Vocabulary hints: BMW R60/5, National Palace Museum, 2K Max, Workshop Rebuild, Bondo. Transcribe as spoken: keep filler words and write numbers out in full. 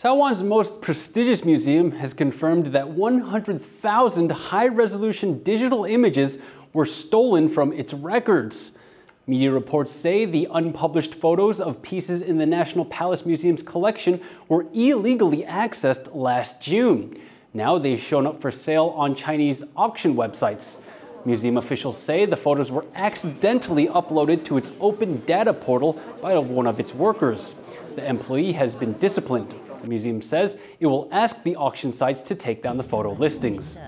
Taiwan's most prestigious museum has confirmed that one hundred thousand high-resolution digital images were stolen from its records. Media reports say the unpublished photos of pieces in the National Palace Museum's collection were illegally accessed last June. Now they've shown up for sale on Chinese auction websites. Museum officials say the photos were accidentally uploaded to its open data portal by one of its workers. The employee has been disciplined. The museum says it will ask the auction sites to take down the photo listings.